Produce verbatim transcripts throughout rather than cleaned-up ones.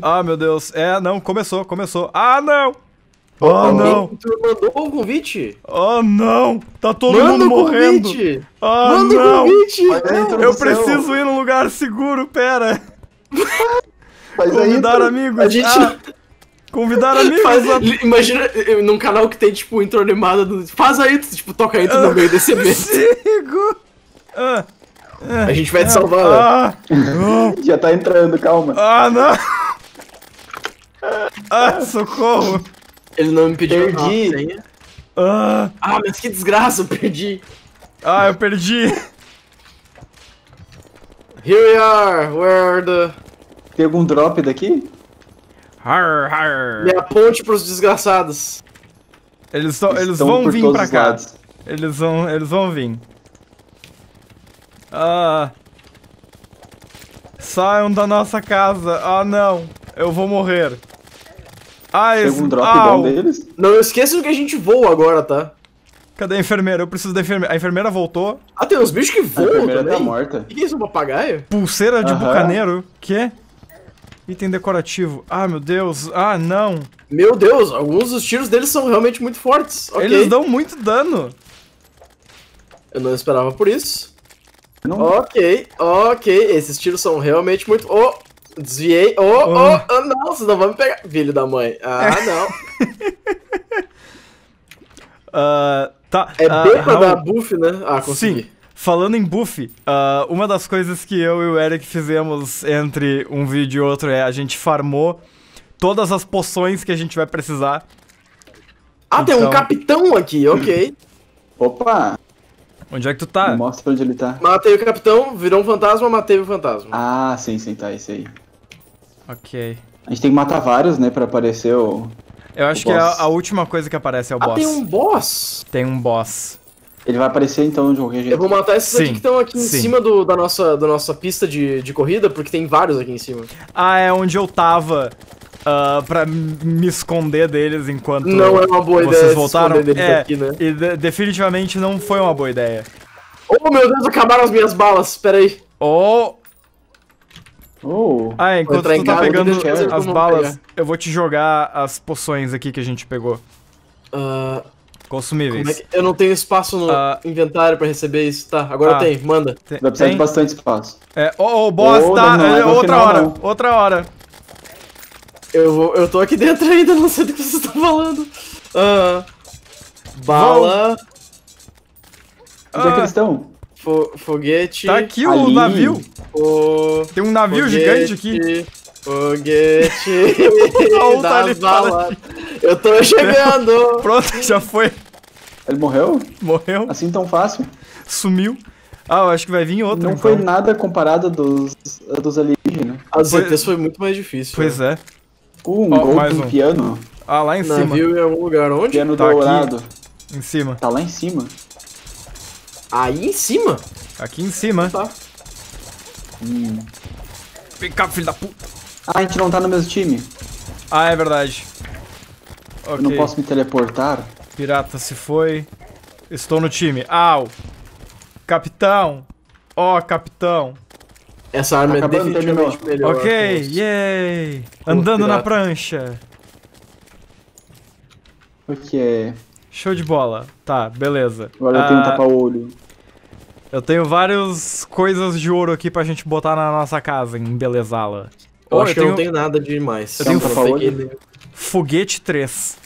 Ah, meu Deus. É, não, começou, começou. Ah, não! Oh, oh não! Tu mandou um convite? Oh, não! Tá todo Manda mundo morrendo! Convite. Oh, Manda não. o convite! Não. Eu preciso ir num lugar seguro, pera! Faz Convidar aí, amigos! A gente... ah. Convidar amigos! Faz, a... Imagina num canal que tem, tipo, intro animada do... Faz aí, tipo, toca aí no meio desse evento. Ah, ah, a gente vai ah, te salvar, ah, ah, já tá entrando, calma. Ah, não! Ah, socorro! Ele não me pediu. Perdi. Ah, ah, mas que desgraça, eu perdi. Ah, eu perdi. Here we are, where the... Tem algum drop daqui? Har, har. Me aponte pros desgraçados. Eles, so, eles vão vir pra cá. Lados. Eles vão, eles vão vir. Ah. Saiam da nossa casa. Ah, não. Eu vou morrer. Ah, esse... Tem algum drop ah, bom deles? Não, esqueça do que a gente voa agora, tá? Cadê a enfermeira? Eu preciso da enfermeira. A enfermeira voltou. Ah, tem uns bichos que voam. A enfermeira também. Tá morta. O que é isso, um papagaio? Pulseira de uh-huh. bucaneiro. Quê? Item decorativo. Ah, meu Deus. Ah, não. Meu Deus, alguns dos tiros deles são realmente muito fortes. Okay. Eles dão muito dano. Eu não esperava por isso. Não. Ok, ok. Esses tiros são realmente muito... Oh, desviei. Oh, oh, oh, oh não. Vocês não vão me pegar. Filho da mãe. Ah, não. uh, tá. É uh, bem uh, pra dar buff, né? Ah, consegui. Sim. Falando em buff, uh, uma das coisas que eu e o Eric fizemos entre um vídeo e outro é a gente farmou todas as poções que a gente vai precisar. Ah, então... tem um capitão aqui, ok. Opa! Onde é que tu tá? Mostra onde ele tá. Matei o capitão, virou um fantasma, matei o fantasma. Ah, sim, sim, tá, esse aí. Ok. A gente tem que matar vários, né, pra aparecer o... Eu acho o que a, a última coisa que aparece é o ah, boss. Ah, tem um boss? Tem um boss. Ele vai aparecer então de algum jeito. Eu vou matar esses sim, aqui que estão aqui sim. em cima do, da, nossa, da nossa pista de, de corrida, porque tem vários aqui em cima. Ah, é onde eu tava uh, pra me esconder deles enquanto não é uma boa vocês ideia voltaram. Se deles é, aqui, né? E de, definitivamente não foi uma boa ideia. Oh meu Deus, acabaram as minhas balas, peraí. Oh! Oh. Ah, enquanto tu tá pegando as balas, eu vou te jogar as poções aqui que a gente pegou. Ah... Uh... Consumíveis. É que eu não tenho espaço no uh, inventário pra receber isso. Tá, agora ah, tem, manda. Vai precisar de bastante espaço. É, oh, oh, boss, oh, tá, não, não, é, outra final, hora, não. outra hora. Eu, vou, eu tô aqui dentro ainda, não sei do que vocês estão falando. Uh, bala. Uh, Onde é que eles estão? Fo foguete. Tá aqui o Ali. navio. O... Tem um navio foguete. gigante aqui. Foguete. da bala. Eu tô chegando! Pronto, já foi. Ele morreu? Morreu. Assim tão fácil? Sumiu. Ah, eu acho que vai vir outro. Não então. foi nada comparado dos, dos alienígenas. As Z Ts foi muito mais difícil. Pois né? é. Uh, um oh, gol mais um. piano. Ah, lá em Navio cima. Navio em algum lugar. Onde? Piano tá dourado. Aqui, em cima. Tá lá em cima. Aí em cima? Aqui em cima. Tá. Hum. Vem cá, filho da puta. Ah, a gente não tá no mesmo time. Ah, é verdade. Okay. Eu não posso me teleportar. Pirata se foi. Estou no time. Au! Capitão! Ó, oh, capitão! Essa arma tá é definitivamente terminou. melhor. Ok, yay! Andando na prancha. Ok. Show de bola. Tá, beleza. Agora ah, eu tenho tapa-olho. Eu tenho várias coisas de ouro aqui pra gente botar na nossa casa, embelezá-la. Eu oh, acho eu que tenho... eu não tenho nada demais. Eu tenho tapa-olho. Foguete três.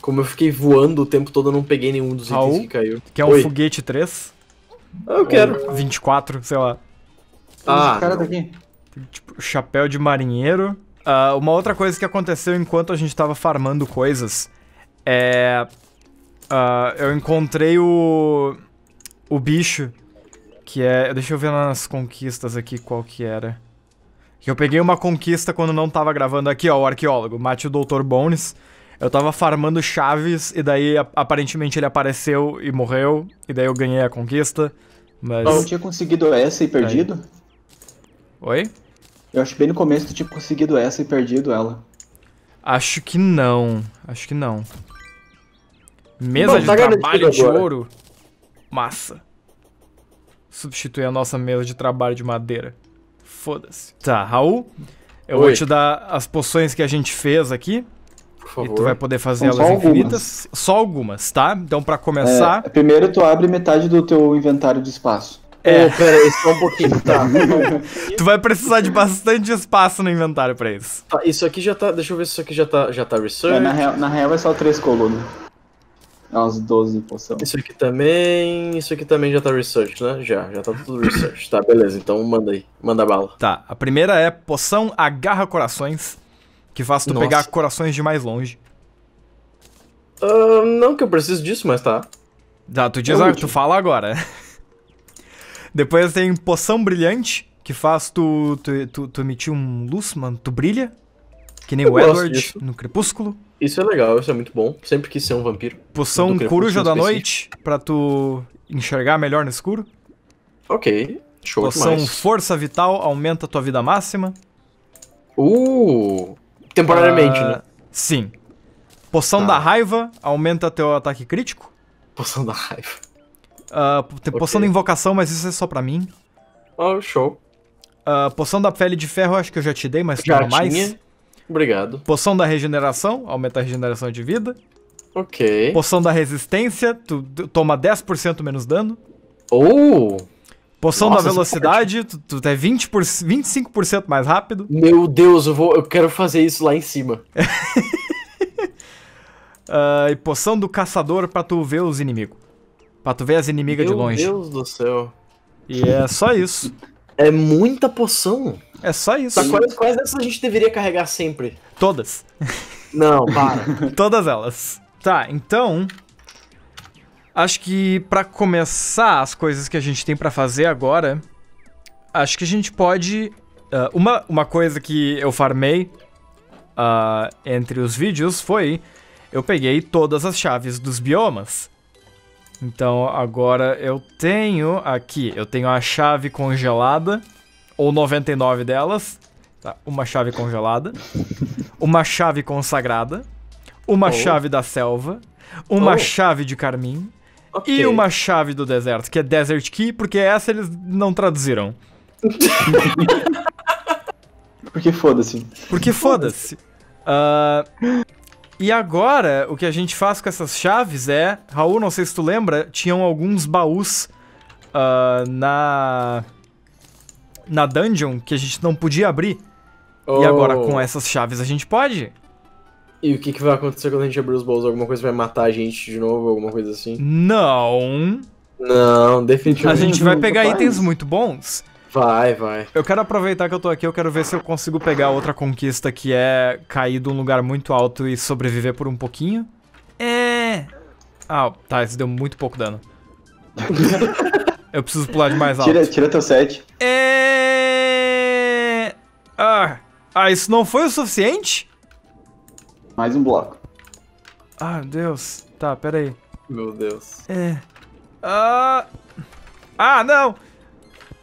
Como eu fiquei voando o tempo todo, eu não peguei nenhum dos Raul, itens que caiu. Quer um Oi. foguete três? Eu quero. Ou vinte e quatro, sei lá. Ah, cara daqui. Tipo, chapéu de marinheiro. Uh, uma outra coisa que aconteceu enquanto a gente tava farmando coisas é... Uh, eu encontrei o... O bicho. Que é... Deixa eu ver nas conquistas aqui qual que era. Eu peguei uma conquista quando não tava gravando aqui, ó, o arqueólogo, mate o doutor Bones. Eu tava farmando chaves e daí aparentemente ele apareceu e morreu. E daí eu ganhei a conquista, mas... Eu não tinha conseguido essa e perdido? Aí. Oi? Eu acho que bem no começo tu tinha conseguido essa e perdido ela. Acho que não, acho que não. Mesa Bom, de tá trabalho de agora. ouro. Massa. Substituir a nossa mesa de trabalho de madeira. Foda-se. Tá, Raul, eu Oi. vou te dar as poções que a gente fez aqui. Por favor. E tu vai poder fazer então, elas só infinitas. Algumas. Só algumas, tá? Então, pra começar... É, primeiro tu abre metade do teu inventário de espaço. É, oh, pera aí, só um pouquinho, tá? Tu vai precisar de bastante espaço no inventário pra isso. Tá, isso aqui já tá... Deixa eu ver se isso aqui já tá, já tá research. É, na, real, na real é só três colunas. Umas doze poções. Isso aqui também... Isso aqui também já tá research, né? Já, já tá tudo research. Tá, beleza, então manda aí. Manda bala. Tá, a primeira é poção agarra corações, que faz tu Nossa. pegar corações de mais longe. Uh, não que eu preciso disso, mas tá. Tá, tu diz, ah, tu fala agora. Depois tem poção brilhante, que faz tu, tu, tu, tu emitir um luz, mano. Tu brilha, que nem eu o Edward no Crepúsculo. Isso é legal, isso é muito bom. Sempre quis ser um vampiro. Poção coruja da noite, pra tu enxergar melhor no escuro. Ok, show demais. Poção força vital, aumenta tua vida máxima. Uh, temporariamente, uh, né? Sim. Poção ah. da raiva, aumenta teu ataque crítico. Poção da raiva. Uh, tem poção okay. da invocação, mas isso é só pra mim. Oh, show. Uh, poção da pele de ferro, acho que eu já te dei, mas não mais. Obrigado. Poção da regeneração, aumenta a regeneração de vida. Ok. Poção da resistência, tu toma dez por cento menos dano. Oh! Poção Nossa, da velocidade, tu, tu é vinte por cento, vinte e cinco por cento mais rápido. Meu Deus, eu, vou, eu quero fazer isso lá em cima. uh, e poção do caçador pra tu ver os inimigos. Pra tu ver as inimigas Meu de longe. Meu Deus do céu. E é só isso. É muita poção. É só isso. Tá, quais, quais dessas a gente deveria carregar sempre? Todas. Não, para. Todas elas. Tá, então... Acho que pra começar as coisas que a gente tem pra fazer agora... Acho que a gente pode... Uh, uma, uma coisa que eu farmei uh, entre os vídeos foi... Eu peguei todas as chaves dos biomas. Então agora eu tenho aqui, eu tenho a chave congelada, ou noventa e nove delas, tá? Uma chave congelada, uma chave consagrada, uma oh. chave da selva, uma oh. chave de carmim okay. e uma chave do deserto, que é Desert Key, porque essa eles não traduziram. Porque foda-se. Porque foda-se. Uh... E agora, o que a gente faz com essas chaves é... Raul, não sei se tu lembra, tinham alguns baús uh, na... na dungeon que a gente não podia abrir. Oh. E agora, com essas chaves, a gente pode. E o que, que vai acontecer quando a gente abrir os baús? Alguma coisa vai matar a gente de novo? Alguma coisa assim? Não. Não, definitivamente. A gente vai pegar vai. itens muito bons. Vai, vai. Eu quero aproveitar que eu tô aqui, eu quero ver se eu consigo pegar outra conquista que é cair de um lugar muito alto e sobreviver por um pouquinho. É... Ah, tá, isso deu muito pouco dano. Eu preciso pular de mais alto. Tira, tira teu set. É... Ah, ah, isso não foi o suficiente? Mais um bloco. Ah, Deus. Tá, pera aí. Meu Deus. É... Ah... Ah, não!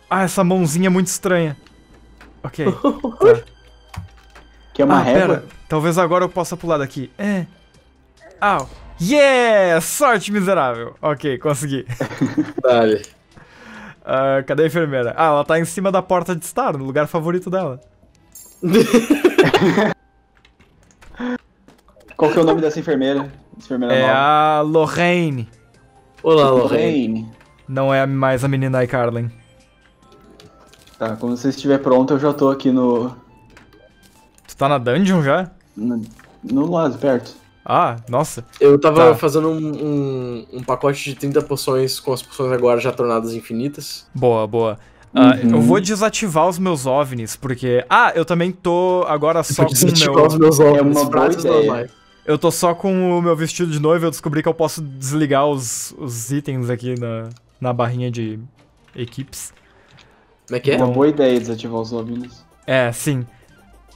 Ah, essa mãozinha é muito estranha. Ok. Tá. Que é uma ah, régua? Pera. Talvez agora eu possa pular daqui. É. Au. Yeah! Sorte miserável. Ok, consegui. Vale. Uh, cadê a enfermeira? Ah, ela tá em cima da porta de estar, no lugar favorito dela. Qual que é o nome dessa enfermeira? enfermeira é nova. a Lorraine. Olá, Lorraine. Não é mais a menina iCarlin. Tá, quando você estiver pronto, eu já tô aqui no... Tu tá na dungeon já? No, no lado, perto. Ah, nossa. Eu tava tá. fazendo um, um, um pacote de trinta poções com as poções agora já tornadas infinitas. Boa, boa. Uhum. Uh, eu vou desativar os meus ovnis, porque... Ah, eu também tô agora só eu com o meu... os meus ovnis. É uma boa ideia. Eu tô só com o meu vestido de noiva, eu descobri que eu posso desligar os, os itens aqui na, na barrinha de equipes. Como é que é? Uma boa ideia desativar os ovnis. É, sim.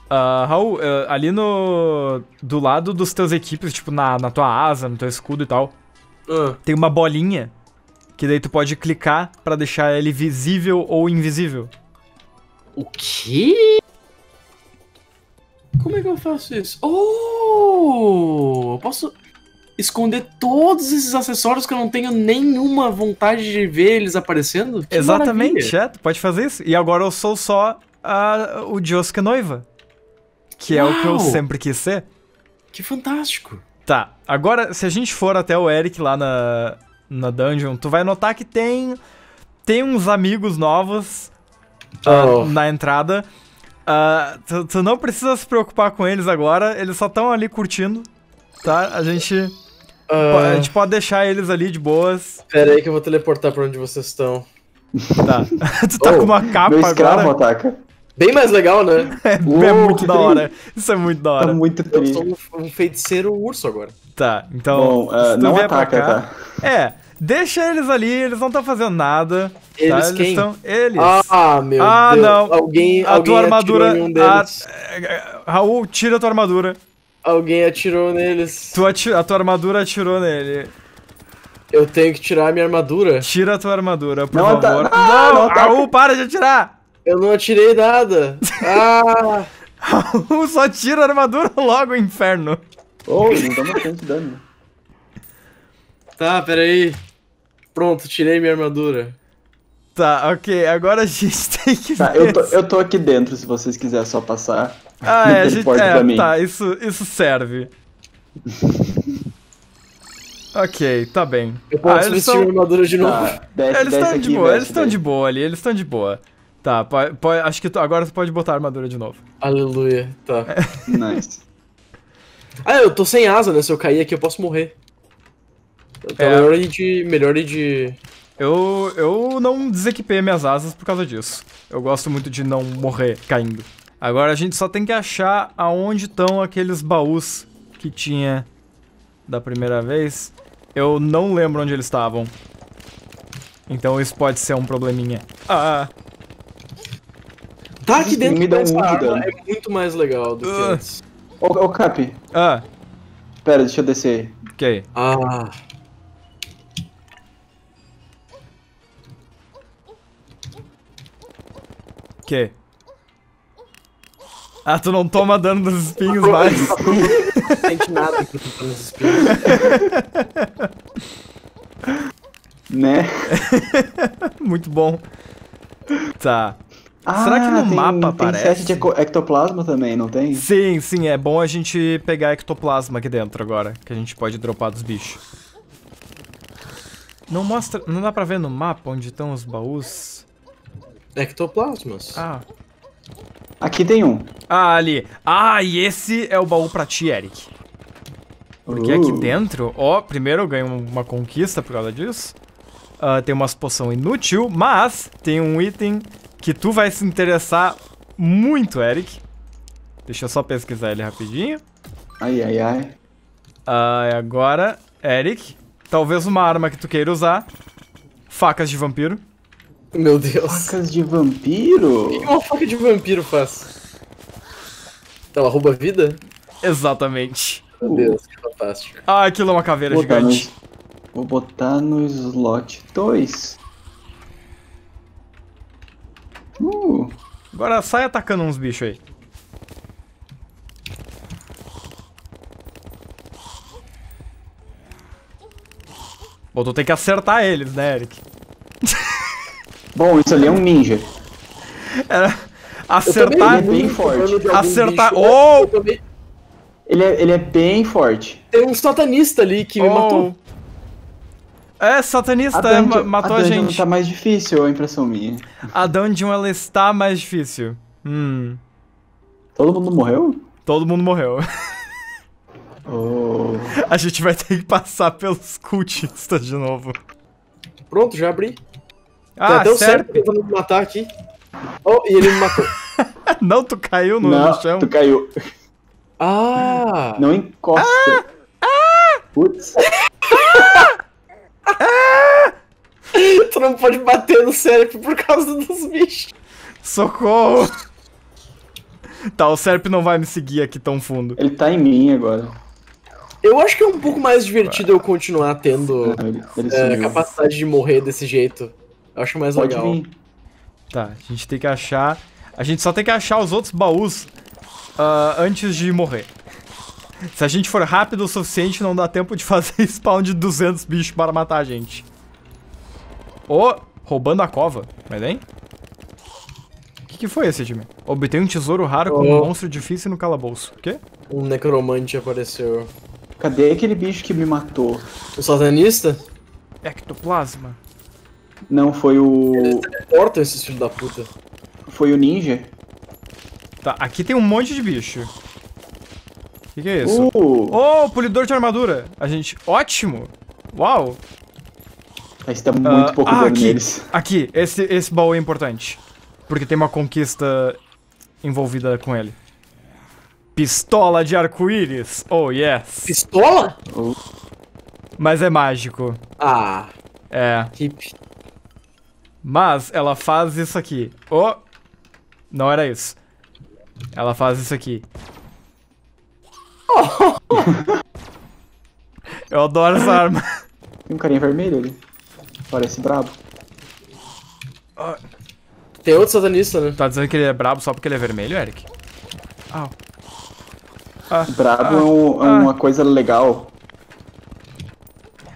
Uh, Raul, uh, ali no... Do lado dos teus equipes, tipo, na, na tua asa, no teu escudo e tal, uh. tem uma bolinha que daí tu pode clicar pra deixar ele visível ou invisível. O quê? Como é que eu faço isso? Oh! Eu posso esconder todos esses acessórios que eu não tenho nenhuma vontade de ver eles aparecendo? Que Exatamente, maravilha. é, tu pode fazer isso. E agora eu sou só a, o Josuke noiva. Que é Uau! o que eu sempre quis ser. Que fantástico. Tá, agora se a gente for até o Eric lá na, na dungeon, tu vai notar que tem, tem uns amigos novos oh. uh, na entrada. Uh, tu, tu não precisa se preocupar com eles agora, eles só estão ali curtindo, tá? A gente, uh, a gente pode deixar eles ali de boas. Pera aí que eu vou teleportar pra onde vocês estão. Tá. Tu tá oh, com uma capa meu escravo agora. Ataca. Bem mais legal, né? É, Uou, é muito da hora. Triste. Isso é muito da hora. Tá muito triste. Eu sou um feiticeiro urso agora. Tá, então... Bom, uh, não ataca, pra cá, tá? É, deixa eles ali, eles não estão fazendo nada. Eles tá? quem? Eles, tão... eles. Ah, meu ah, Deus. Não. Alguém, a alguém tua armadura, atirou em um deles. A... Raul, tira a tua armadura. Alguém atirou neles. Tu ati... A tua armadura atirou nele. Eu tenho que tirar a minha armadura? Tira a tua armadura, por não, favor. Tá... Ah, não, não Raul, para de atirar! Eu não atirei nada. Ah! Só tira a armadura logo, inferno. Oh, não dá bastante dano. Tá, peraí. Pronto, tirei minha armadura. Tá, ok. Agora a gente tem que tá, ver. Eu tô, eu tô aqui dentro, se vocês quiserem só passar. Ah, é, a gente... É, tá, isso, isso serve. Ok, tá bem. Eu posso vestir ah, tão... a armadura de novo. Tá, dez, eles estão de boa, eles estão de boa ali, eles estão de boa. Tá, pode, pode, acho que tu, agora tu pode botar a armadura de novo. Aleluia, tá. Nice. Ah, eu tô sem asa, né? Se eu cair aqui eu posso morrer. Então é melhor ir de... Melhor ir de... Eu, eu não desequipei minhas asas por causa disso. Eu gosto muito de não morrer caindo. Agora a gente só tem que achar aonde estão aqueles baús que tinha da primeira vez. Eu não lembro onde eles estavam. Então isso pode ser um probleminha. Ah... Tá aqui dentro dessa arma é muito mais legal do que uh. antes. Ô, oh, oh, Cap. Ah. Pera, deixa eu descer aí. Ok. Ah. Ok. Ah, tu não toma dano dos espinhos mais. Não sente nada que tu toma dos espinhos. Né? Muito bom. Tá. Ah, será que no tem, mapa tem aparece? Tem sete de ectoplasma também, não tem? Sim, sim, é bom a gente pegar ectoplasma aqui dentro agora, que a gente pode dropar dos bichos. Não mostra, não dá pra ver no mapa onde estão os baús? Ectoplasmas. Ah. Aqui tem um. Ah, ali. Ah, e esse é o baú pra ti, Eric. Porque uh. aqui dentro, ó, primeiro eu ganho uma conquista por causa disso. Uh, tem umas poção inútil, mas tem um item... que tu vai se interessar muito, Eric. Deixa eu só pesquisar ele rapidinho. Ai, ai, ai. Ah, e agora, Eric, talvez uma arma que tu queira usar. Facas de vampiro. Meu Deus. Facas de vampiro? O que uma faca de vampiro faz? Ela rouba vida? Exatamente. Meu Deus, que fantástico. Ah, aquilo é uma caveira Vou gigante. No... Vou botar no slot dois. Uh, agora sai atacando uns bichos aí. Bom, tu tem que acertar eles, né, Eric? Bom, isso ali é um ninja. Era acertar... Ele é bem forte. Acertar... Oh! Ele é, ele é bem forte. Tem um satanista ali que oh. me matou. É, satanista, a dungeon, é, matou a, a gente. Tá mais difícil, a impressão minha. A dungeon, ela está mais difícil. Hum. Todo mundo morreu? Todo mundo morreu. Oh. A gente vai ter que passar pelos cultistas de novo. Pronto, já abri. Ah, deu certo, tentando me matar aqui. Oh, e ele me matou. Não, tu caiu no, Não, no chão. tu caiu. Ah. Não encosta. Ah! Ah! Putz. Ah! Tu não pode bater no cérebro por causa dos bichos. Socorro! Tá, o cérebro não vai me seguir aqui tão fundo. Ele tá em mim agora. Eu acho que é um pouco mais divertido ah. eu continuar tendo é, capacidade de morrer desse jeito. Eu acho mais pode legal. Vir. Tá, a gente tem que achar... A gente só tem que achar os outros baús uh, antes de morrer. Se a gente for rápido o suficiente, não dá tempo de fazer spawn de duzentos bichos para matar a gente. Ô, oh, roubando a cova. Mas, hein? O que, que foi esse, Jimmy? Obtei um tesouro raro oh. com um monstro difícil no calabouço. O quê? Um necromante apareceu. Cadê aquele bicho que me matou? O satanista? Ectoplasma. Não, foi o... Eles teleportam esses filhos da puta. Foi o ninja. Tá, aqui tem um monte de bicho. O que, que é isso? Uh. Oh, polidor de armadura. A gente... Ótimo! Uau! A gente tá muito uh, pouco ah, dano aqui, neles. Aqui, esse, esse baú é importante. Porque tem uma conquista envolvida com ele. Pistola de arco-íris. Oh, yes. Pistola? Uh. Mas é mágico. Ah. É. Hip. Mas ela faz isso aqui. Oh. Não era isso. Ela faz isso aqui. Oh. Eu adoro essa arma. Tem um carinha vermelho ali. Parece brabo. Ah. Tem outro satanista, né? Tá dizendo que ele é brabo só porque ele é vermelho, Eric? Ah. Ah. Brabo ah. é, um, é uma ah. coisa legal.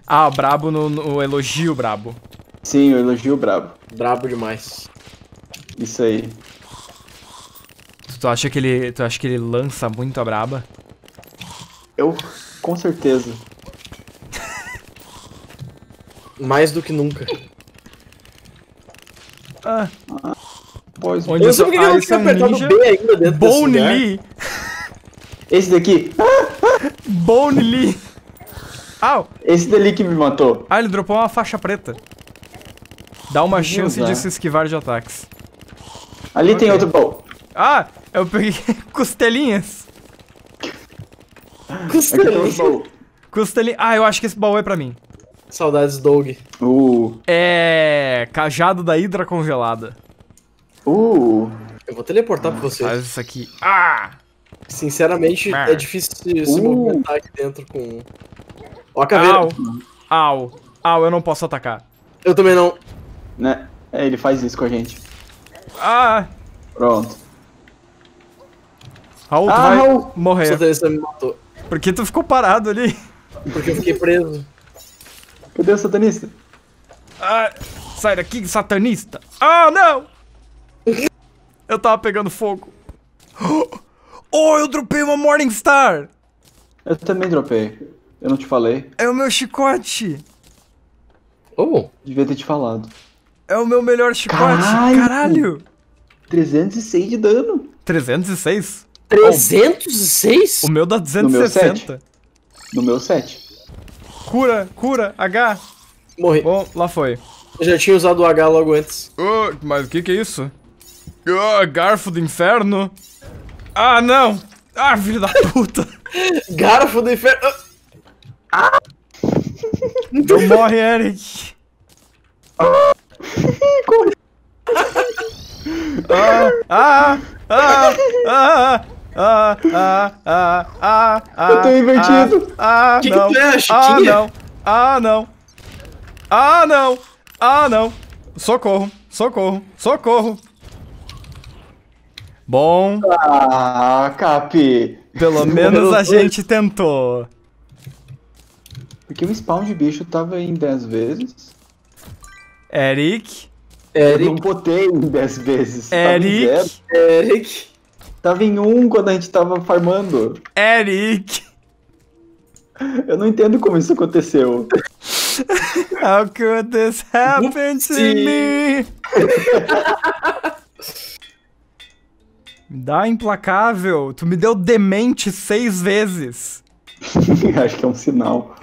Ah, brabo no, no elogio brabo. Sim, o elogio brabo. Brabo demais. Isso aí. Tu, tu, acha que ele, tu acha que ele lança muito a braba? Eu, com certeza. Mais do que nunca. Ah. ah pois onde eu sei porque ah, eu não tinha apertado ninja? B ainda dentro Bone Lee. Esse daqui. Bone Lee. Au. Esse dali que me matou. Ah, ele dropou uma faixa preta. Dá uma Deus chance é. de se esquivar de ataques. Ali okay. tem outro baú. Ah, eu peguei costelinhas. Costelinhas. Costelinhas. Ah, eu acho que esse baú é pra mim. Saudades, Doug. Uh. É... Cajado da Hidra Congelada. Uh. Eu vou teleportar ah, pra vocês. Faz isso aqui. Ah! Sinceramente, ah. é difícil uh. se movimentar aqui dentro com... Ó a caveira. Au. Au. Au, eu não posso atacar. Eu também não. Né? É, ele faz isso com a gente. Ah! Pronto. Raul, ah, tu vai Raul. morrer. Só você me matou. Por que tu ficou parado ali? Porque eu fiquei preso. Cadê o satanista? Ah, sai daqui, satanista! Ah, não! Eu tava pegando fogo. Oh, eu dropei uma Morningstar! Eu também dropei. Eu não te falei. É o meu chicote! Oh! Devia ter te falado. É o meu melhor chicote! Caralho! Caralho. trezentos e seis de dano! trezentos e seis? trezentos e seis? O meu dá duzentos e sessenta. No meu sete. Cura, cura, H. Morri. Bom, lá foi. Eu já tinha usado o H logo antes. Uh, mas o que que é isso? Uh, garfo do inferno. Ah, não. Ah, filho da puta. Garfo do inferno. Ah. Não morre, Eric. Ah. Ah, ah, ah, ah. Ah, ah, ah, ah, ah. Eu tô invertido. Ah, ah, que não. Que tu é, ah, não. Ah, não. Ah, não. Ah, não. Socorro, socorro, socorro. Bom. Ah, Capi. Pelo menos a gente tentou. Porque o spawn de bicho tava em dez vezes. Eric. Eric. Eu não botei em dez vezes. Eric. Tá Eric. Tava em um quando a gente tava farmando. Eric! Eu não entendo como isso aconteceu. How could this happen to me? Me dá implacável. Tu me deu demente seis vezes. Acho que é um sinal.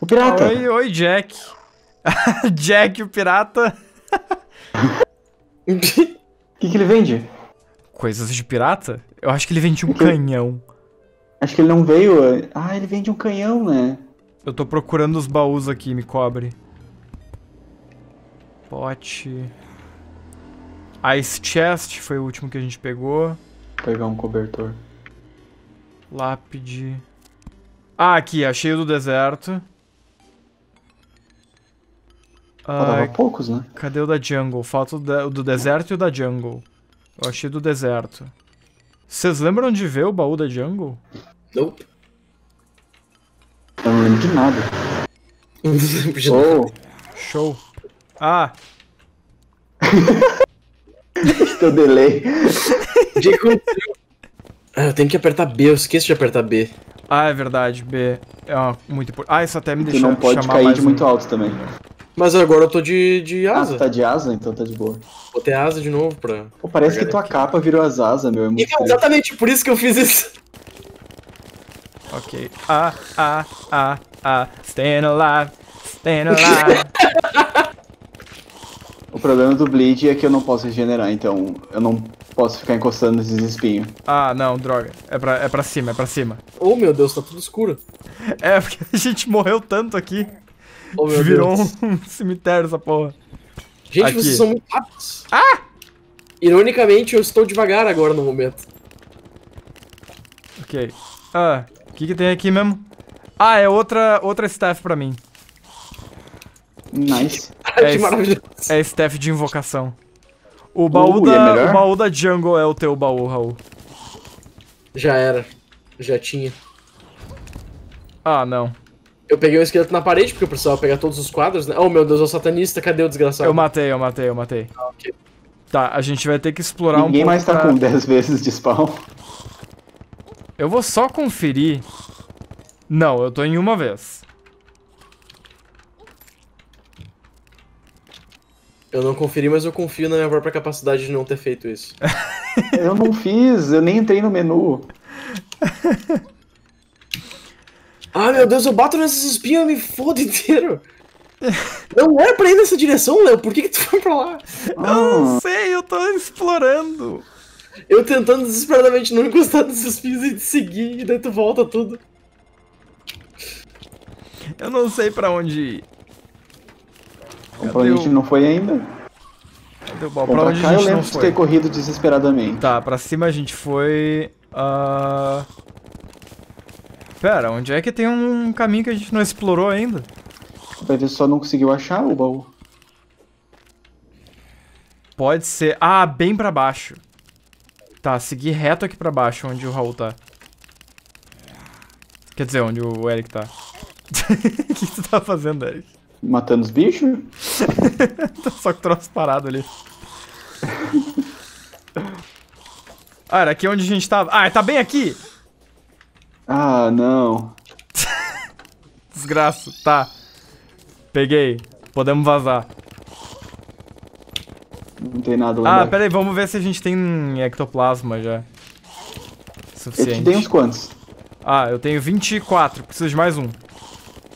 O pirata. Oi, oi, Jack. Jack, o pirata. O que, que ele vende? Coisas de pirata? Eu acho que ele vende um canhão. Acho que ele não veio... Ah, ele vende um canhão, né? Eu tô procurando os baús aqui, me cobre. Pote... Ice Chest foi o último que a gente pegou. Vou pegar um cobertor. Lápide... Ah, aqui, achei o do deserto. Faltava ah, poucos, né? Cadê o da jungle? Falta o, da, o do deserto e o da jungle. Eu achei do deserto. Vocês lembram de ver o baú da jungle? Nope. Eu não lembro de nada. Não lembro de nada. Show. Ah. Estou delay. Ah, eu tenho que apertar B, eu esqueço de apertar B. Ah, é verdade, B é uma, muito importante. Ah, isso até me deixou chamar mais. Tu não pode cair de um... muito alto também. Mas agora eu tô de, de asa. Ah, tá de asa? Então tá de boa. Vou ter asa de novo pra... Pô, parece pra que tua aqui. Capa virou as asas, meu. É muito então, exatamente por isso que eu fiz isso. Ok. Ah, ah, ah, ah. Staying alive, staying alive. O problema do bleed é que eu não posso regenerar, então eu não posso ficar encostando nesses espinhos. Ah, não, droga. É pra, é pra cima, é pra cima. Oh, meu Deus, tá tudo escuro. É, porque a gente morreu tanto aqui. Oh, meu Virou Deus. um cemitério essa porra. Gente, aqui. Vocês são muito rápidos. Ah! Ironicamente, eu estou devagar agora no momento. Ok. Ah, o que que tem aqui mesmo? Ah, é outra, outra staff pra mim. Nice. É, é, é staff de invocação. O baú, uh, da, é o baú da jungle é o teu baú, Raul. Já era. Já tinha. Ah, não. Eu peguei um esqueleto na parede, porque eu precisava pegar todos os quadros, né? Oh, meu Deus, é o satanista, cadê o desgraçado? Eu matei, eu matei, eu matei. Ah, okay. Tá, a gente vai ter que explorar Ninguém um pouco... Ninguém mais tá pra... com dez vezes de spawn. Eu vou só conferir... Não, eu tô em uma vez. Eu não conferi, mas eu confio na minha própria capacidade de não ter feito isso. Eu não fiz, eu nem entrei no menu. Ah, meu Deus, eu bato nesses espinhos e me fodo inteiro. Não é pra ir nessa direção, Léo? Por que que tu foi pra lá? Eu ah. não sei, eu tô explorando. Eu tentando desesperadamente não encostar nesses espinhos e te seguir, e daí tu volta tudo. Eu não sei pra onde ir. Cadê pra onde a gente não foi ainda. Cadê o bom? Bom, pra, pra onde cá a gente eu lembro não de foi. ter corrido desesperadamente. Tá, pra cima a gente foi... Uh... Pera, onde é que tem um caminho que a gente não explorou ainda? Ele só não conseguiu achar o baú. Pode ser... Ah, bem pra baixo. Tá, seguir reto aqui pra baixo, onde o Raul tá. Quer dizer, onde o Eric tá. O que tu tá fazendo, Eric? Matando os bichos? Só que troço parado ali. Ah, era aqui onde a gente tava. Ah, tá bem aqui! Ah, não. Desgraça. Tá. Peguei. Podemos vazar. Não tem nada lá. Ah, pera aí. Vamos ver se a gente tem ectoplasma já. Suficiente. Eu te dei uns quantos? Ah, eu tenho vinte e quatro. Preciso de mais um.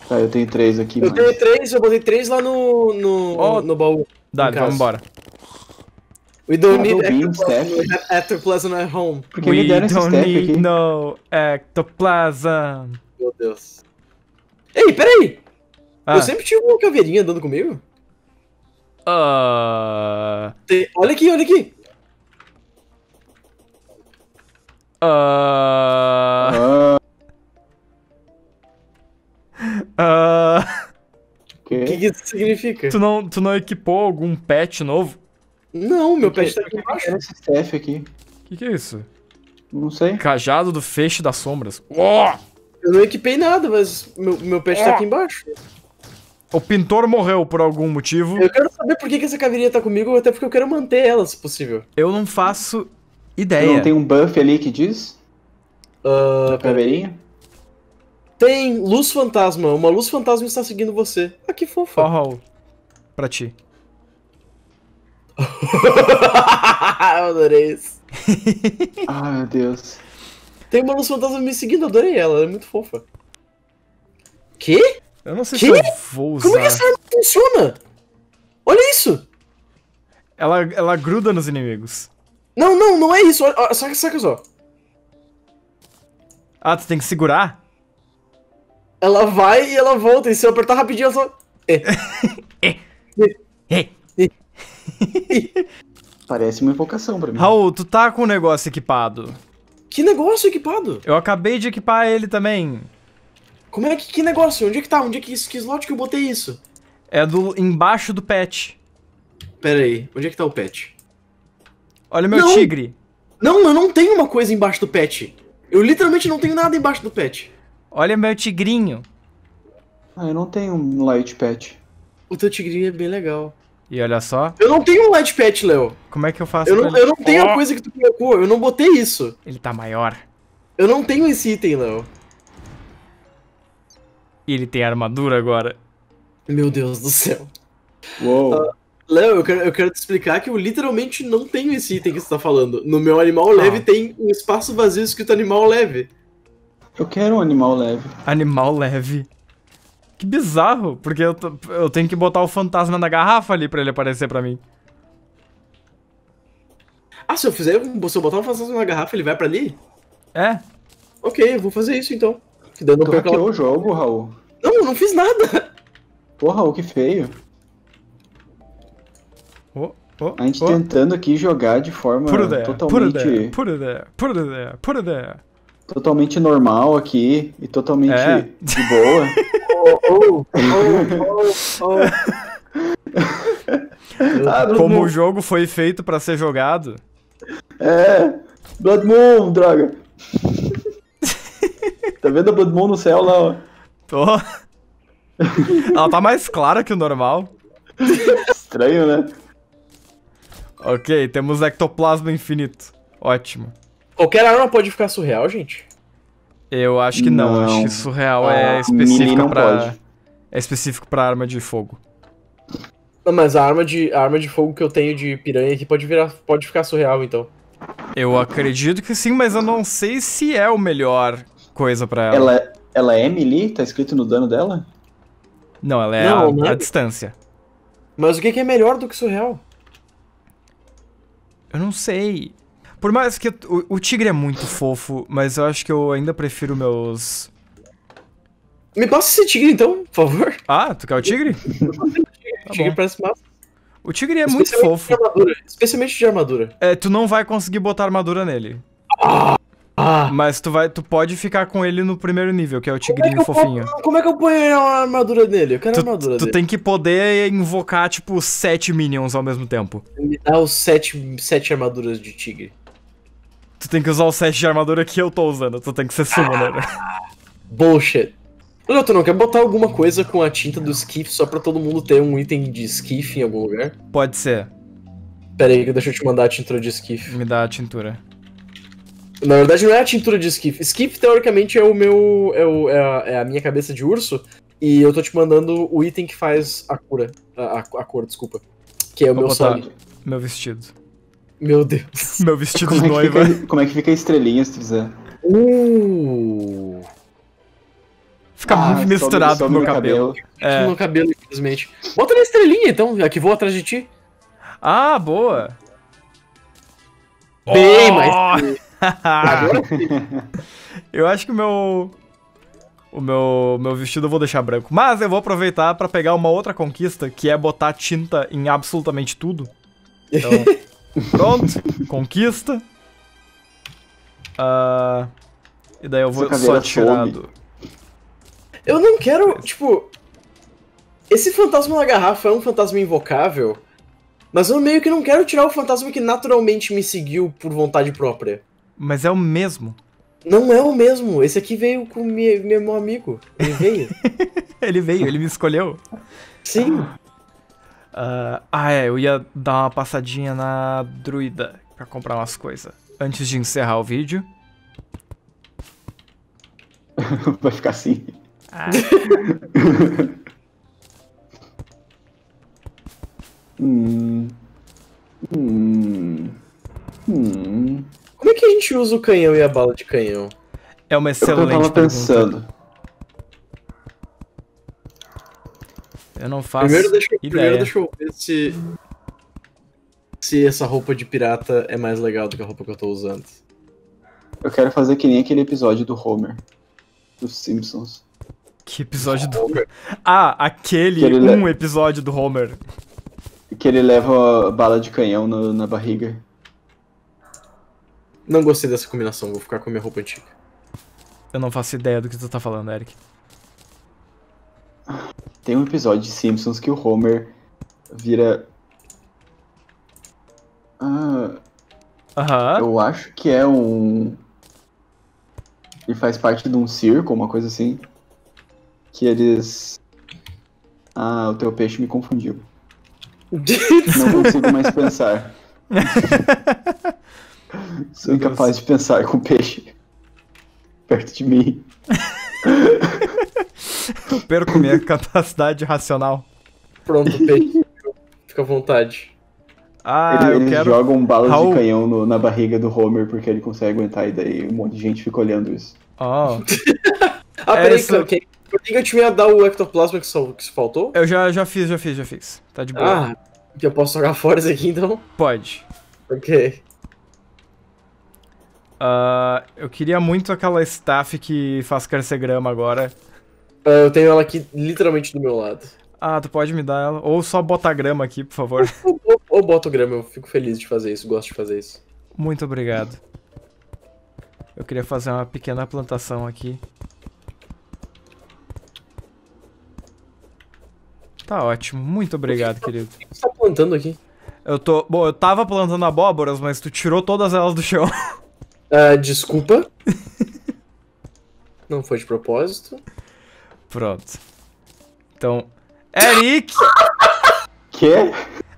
Tá, eu tenho três aqui. Eu mas... tenho três. Eu botei três lá no, no, oh, no baú. Dá, no vamos embora. We don't ah, need ectoplasm, ectoplasm at home. Porque We me deram esse step aqui. No ectoplasm. Meu Deus. Ei, peraí! Ah. Eu sempre tive uma caveirinha andando comigo. Uh... Tem... Olha aqui, olha aqui. Uh... Uh... O que? que isso significa? Tu não, tu não equipou algum patch novo? Não, meu pet tá aqui embaixo. O que, que que é isso? Não sei. Cajado do feixe das sombras. Oh! Eu não equipei nada, mas meu, meu pet oh! tá aqui embaixo. O pintor morreu por algum motivo. Eu quero saber por que que essa caveirinha tá comigo, até porque eu quero manter ela, se possível. Eu não faço ideia. Não tem um buff ali que diz? Uh, caveirinha? Tem luz fantasma. Uma luz fantasma está seguindo você. Ah, que fofa. Oh, oh. Pra ti. Eu adorei isso. Ai, meu Deus. Tem uma luz fantasma me seguindo, adorei ela, ela é muito fofa. Que? Eu não sei que? se eu vou usar. Como é que essa arma funciona? Olha isso! Ela, ela gruda nos inimigos. Não, não, não é isso. Olha, saca, saca só. Ah, tu tem que segurar? Ela vai e ela volta, e se eu apertar rapidinho, ela só... É. É. É. É. Parece uma invocação pra mim. Raul, tu tá com o negócio equipado. Que negócio equipado? Eu acabei de equipar ele também. Como é que... Que negócio? Onde é que tá? Onde é que isso? Que slot que eu botei isso? É do... Embaixo do pet. Pera aí. Onde é que tá o pet? Olha o meu não. tigre. Não, eu não tenho uma coisa embaixo do pet. Eu literalmente não tenho nada embaixo do pet. Olha meu tigrinho. Ah, eu não tenho um light pet. O teu tigrinho é bem legal. E olha só. Eu não tenho um light patch, Léo. Como é que eu faço? Eu não, eu não tenho oh. a coisa que tu colocou, eu não botei isso. Ele tá maior. Eu não tenho esse item, Léo. E ele tem armadura agora. Meu Deus do céu. Uou. Uh, Léo, eu quero, eu quero te explicar que eu literalmente não tenho esse item que você tá falando. No meu animal leve ah. tem um espaço vazio escrito animal leve. Eu quero um animal leve. Animal leve. Que bizarro, porque eu, eu tenho que botar o fantasma na garrafa ali pra ele aparecer pra mim. Ah, se eu fizer, se eu botar o fantasma na garrafa, ele vai pra ali? É. Ok, eu vou fazer isso então. Que dando tu hackeou aquela... o jogo, Raul? Não, eu não fiz nada. Pô, Raul, que feio. Oh, oh, a gente oh. tentando aqui jogar de forma put it there, totalmente... Put it there, put it there, put it there. Totalmente normal aqui e totalmente é. de boa. Oh, oh, oh, oh, oh. Como o jogo foi feito pra ser jogado. É, Blood Moon, droga. Tá vendo a Blood Moon no céu lá, ó? Tô. Ela tá mais clara que o normal. Estranho, né? Ok, temos ectoplasma infinito. Ótimo. Qualquer arma pode ficar surreal, gente? Eu acho que não, não. acho que surreal ah, é específico pra... É específico pra arma de fogo. Não, mas a arma, de, a arma de fogo que eu tenho de piranha aqui pode, virar, pode ficar surreal, então. Eu acredito que sim, mas eu não sei se é o melhor coisa pra ela. Ela, ela é melee? Tá escrito no dano dela? Não, ela é não, a, não é... a distância. Mas o que é melhor do que surreal? Eu não sei. Por mais que... O, o tigre é muito fofo, mas eu acho que eu ainda prefiro meus... Me passa esse tigre, então, por favor. Ah, tu quer o tigre? O tigre tá parece massa. O tigre é muito fofo. De Especialmente de armadura. É, tu não vai conseguir botar armadura nele. Ah, ah. Mas tu, vai, tu pode ficar com ele no primeiro nível, que é o tigrinho como é fofinho. Ponho, como é que eu ponho a armadura nele? Eu quero tu, a armadura tu dele. Tu tem que poder invocar, tipo, sete minions ao mesmo tempo. Me dá os sete, sete armaduras de tigre. Tu tem que usar o set de armadura que eu tô usando, tu tem que ser summoner. Bullshit. Olha, tu não quer botar alguma coisa com a tinta do Skiff só pra todo mundo ter um item de Skiff em algum lugar? Pode ser. Pera aí, deixa eu te mandar a tintura de Skiff. Me dá a tintura. Na verdade não é a tintura de Skiff. Skiff teoricamente é o meu... É, o, é, a, é a minha cabeça de urso. E eu tô te mandando o item que faz a cura. A, a, a cor, desculpa. Que é o Vou meu sangue. Meu vestido. Meu Deus. Meu vestido como de noiva. É fica, como é que fica a estrelinha se tu fizer? Uh. Fica ah, muito misturado sobe, sobe no meu cabelo. cabelo. É. No meu cabelo, infelizmente. Bota na estrelinha, então. Aqui vou atrás de ti. Ah, boa. Bem, oh! mas... Agora eu acho que o meu... O meu, meu vestido eu vou deixar branco. Mas eu vou aproveitar pra pegar uma outra conquista, que é botar tinta em absolutamente tudo. Então... Pronto, conquista. Uh, e daí eu vou só tirar do... Eu não quero, tipo... Esse fantasma na garrafa é um fantasma invocável, mas eu meio que não quero tirar o fantasma que naturalmente me seguiu por vontade própria. Mas é o mesmo. Não é o mesmo, esse aqui veio com mi, meu amigo. Ele veio. Ele veio, ele me escolheu. Sim. Uh, ah, é, eu ia dar uma passadinha na druida pra comprar umas coisas. Antes de encerrar o vídeo. Vai ficar assim. Ah. hum. Hum. Hum. Como é que a gente usa o canhão e a bala de canhão? É uma excelente pergunta. Eu tava pensando. Eu não faço primeiro deixa, ideia. Primeiro deixa eu ver se... Se essa roupa de pirata é mais legal do que a roupa que eu tô usando. Eu quero fazer que nem aquele episódio do Homer. Dos Simpsons. Que episódio do... Homer. Ah, aquele que ele um le... episódio do Homer. Que ele leva bala de canhão no, na barriga. Não gostei dessa combinação, vou ficar com a minha roupa antiga. Eu não faço ideia do que tu tá falando, Eric. Tem um episódio de Simpsons que o Homer vira... Ah... Aham. Eu acho que é um... Ele faz parte de um circo, uma coisa assim. Que eles... Ah, o teu peixe me confundiu. Não consigo mais pensar. Sou incapaz de pensar com peixe perto de mim. Eu perco minha capacidade racional. Pronto, peixe. Fica à vontade. Ah, ele, eu eles quero... jogam balas Raul... de canhão no, na barriga do Homer porque ele consegue aguentar, e daí um monte de gente fica olhando isso. Oh. Ah, peraí, essa... Cleo, que... por que eu te ia dar o ectoplasma que, só, que faltou? Eu já, já fiz, já fiz, já fiz. Tá de boa. Ah, eu posso jogar fora isso aqui então? Pode. Ok. Uh, eu queria muito aquela staff que faz carcegrama agora. Uh, eu tenho ela aqui literalmente do meu lado. Ah, tu pode me dar ela. Ou só bota grama aqui, por favor. Ou, ou, ou bota grama, eu fico feliz de fazer isso, gosto de fazer isso. Muito obrigado. Eu queria fazer uma pequena plantação aqui. Tá ótimo, muito obrigado, que querido. O que você tá plantando aqui? Eu tô... Bom, eu tava plantando abóboras, mas tu tirou todas elas do chão. Uh, desculpa. Não foi de propósito. Pronto. Então... Eric! Quê?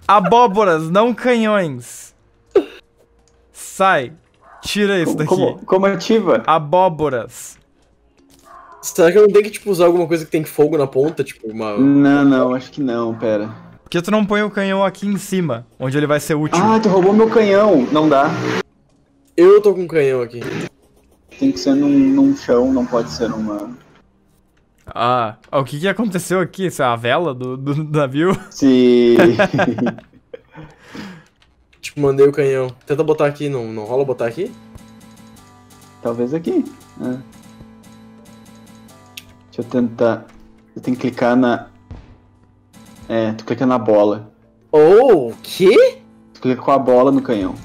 Abóboras, não canhões. Sai. Tira isso daqui. Como, como ativa? Abóboras. Será que eu não tenho que tipo, usar alguma coisa que tem fogo na ponta? Tipo uma... Não, não, acho que não, pera. Por que tu não põe o canhão aqui em cima, onde ele vai ser útil? Ah, tu roubou meu canhão. Não dá. Eu tô com um canhão aqui. Tem que ser num, num chão, não pode ser numa... Ah, o que que aconteceu aqui? Isso é a vela do, do navio? Sim. Tipo, mandei o canhão. Tenta botar aqui, não, não rola botar aqui? Talvez aqui. É. Deixa eu tentar. Eu tenho que clicar na... É, tu clica na bola. Oh, o quê? Tu clica com a bola no canhão.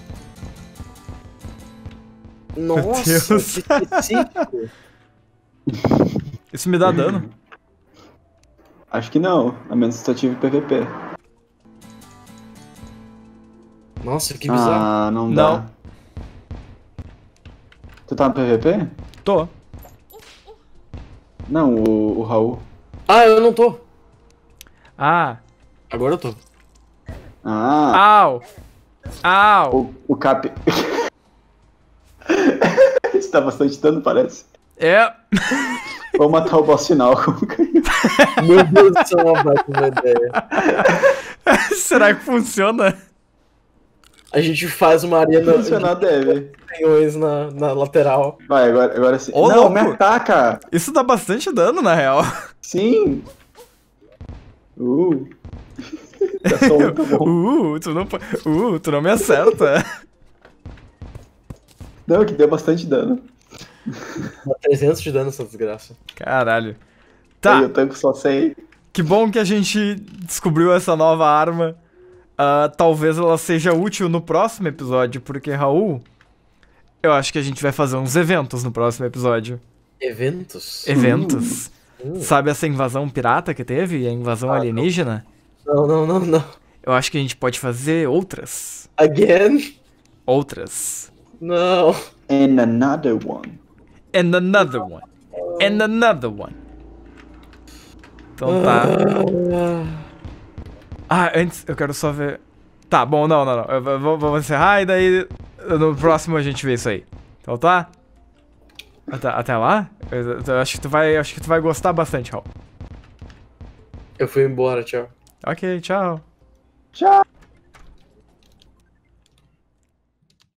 Nossa, que específico. Isso me dá dano? Acho que não, a menos que tu ative P V P. Nossa, que bizarro. Ah, não, não dá. Tu tá no P V P? Tô. Não, o, o Raul. Ah, eu não tô. Ah. Agora eu tô. Ah. Au. Au. O, o Cap... Isso dá bastante dano, parece. É. Vou matar o boss final com o canhão. Meu Deus do céu, uma baita ideia. Será que funciona? A gente faz uma arena... Funcionar deve. Canhões na, na lateral. Vai, agora, agora sim. Ô, não, louco. Me ataca! Isso dá bastante dano, na real. Sim. Uh. Tá só um, tá bom. Uh, tu não, uh, tu não me acerta. Não, que deu bastante dano. Dá trezentos de dano essa desgraça. Caralho. Tá. Eu tanco só cem. Que bom que a gente descobriu essa nova arma. Uh, talvez ela seja útil no próximo episódio, porque, Raul, eu acho que a gente vai fazer uns eventos no próximo episódio. Eventos? Eventos. Hum. Sabe essa invasão pirata que teve? A invasão ah, alienígena? Não. não, não, não, não. Eu acho que a gente pode fazer outras. Again? Outras. Não. And another one. And another one. And another one. Então tá. Ah, antes, eu quero só ver... Tá, bom, não, não, não. Vamos encerrar e daí no próximo a gente vê isso aí. Então tá? Até, até lá? Eu, eu acho que tu vai, acho que tu vai gostar bastante, Raul. Eu fui embora, tchau. Ok, tchau. Tchau.